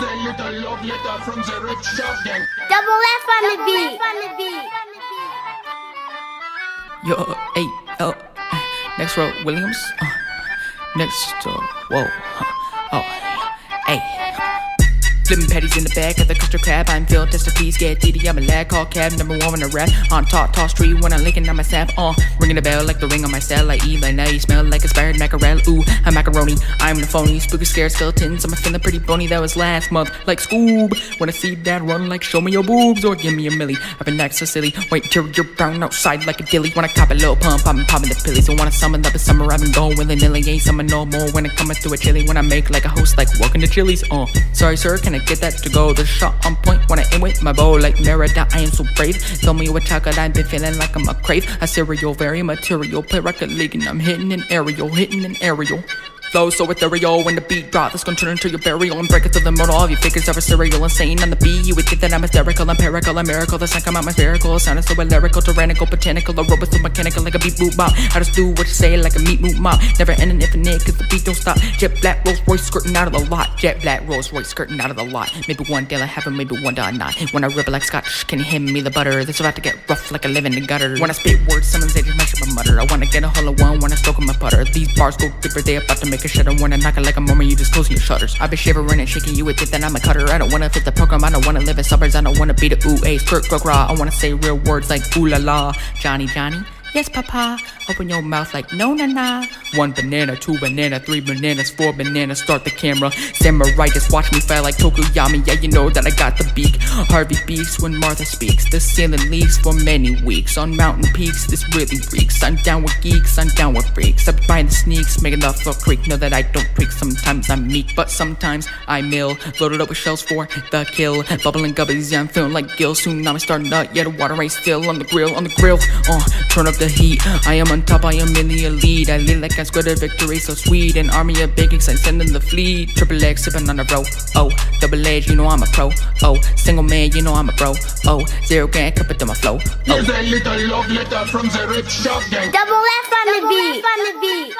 a little love letter from the rich shotgun. Double F on the beat. Yo, hey, next row, Williams. Next door, whoa, hey. Flipping patties in the back of the Krusty Krab. I'm Phil Tester, please get Dee Dee. I'm a lad, call cab, number one when I rap. On top, tall street, when I'm linking on my sap. Ringing the bell like the ring on my cell. I eat like now, you smell like expired mackerel. Ooh, I'm macaroni, I'm the phony. Spooky scare skeletons, I'm feeling pretty bony. That was last month, like Scoob. When I see that run, like show me your boobs or give me a milli. I've been acting so silly, wait till you're brown outside like a dilly. When I cop a little pump, I'm popping the pillies. Don't wanna summon up in summer, I've been going willy-nilly. Ain't summer no more when it comes to a chili. When I make like a host, like walking to Chili's. Sorry sir, can I get that to go? The shot on point when I aim with my bow like Merida. I am so brave. Tell me what chocolate I've been feeling like I'm a crave. A cereal, very material. Play Rocket League and I'm hitting an aerial, Flow so ethereal when the beat drop. That's gonna turn into your burial and break it to the mortal. All of your figures are serial, insane on the beat. You would think that I'm hysterical, empirical, a miracle. The sound come out my spherical. Sounding so lyrical, tyrannical, botanical. A robot so mechanical like a beat boot bop. I just do what you say like a meat moot mop. Never ending infinite cause the beat don't stop. Jet black Rolls Royce skirting out of the lot. Maybe one day I have it, maybe one day I not. When I rip it like scotch, can you hand me the butter? That's about to get rough like I live in the gutter. When I spit words, sometimes they just mess up my mutter. I wanna get a hold of one when I stroke on my putter. These bars go deeper, they about to make a shudder. When I knock it like a moment, you just closing your shutters. I've been shivering and shaking, you would think that I'm a cutter. I don't wanna fit the program, I don't wanna live in suburbs. I don't wanna be the ooh, a skirt, grok, raw. I wanna say real words like ooh la la. Johnny, yes papa. Open your mouth like no na na. 1 banana, 2 banana, 3 bananas, 4 bananas. Start the camera. Samurai, just watch me fly like Tokuyama. Yeah, you know that I got the beak. Harvey beefs when Martha speaks. The ceiling leaks for many weeks. On mountain peaks, this really reeks. I'm down with geeks, I'm down with freaks. I'm buying the sneaks, making love for creek. Know that I don't tweak. Sometimes I'm meek, but sometimes I'm ill. Loaded up with shells for the kill. Bubbling gubbies, yeah, I'm feeling like Gil. Soon I'm starting up, yeah, the water ain't still on the grill, turn up the heat. I am on top, I am in the elite. I lead like I squirted victory, so sweet. An army of big eggs, I'm sending the fleet. Triple X sipping on a row. Double edge, you know I'm a pro. Single man, you know I'm a bro. 0 gang, cup it to my flow. Here's a little love letter from the rich shotgun. Double F on the beat.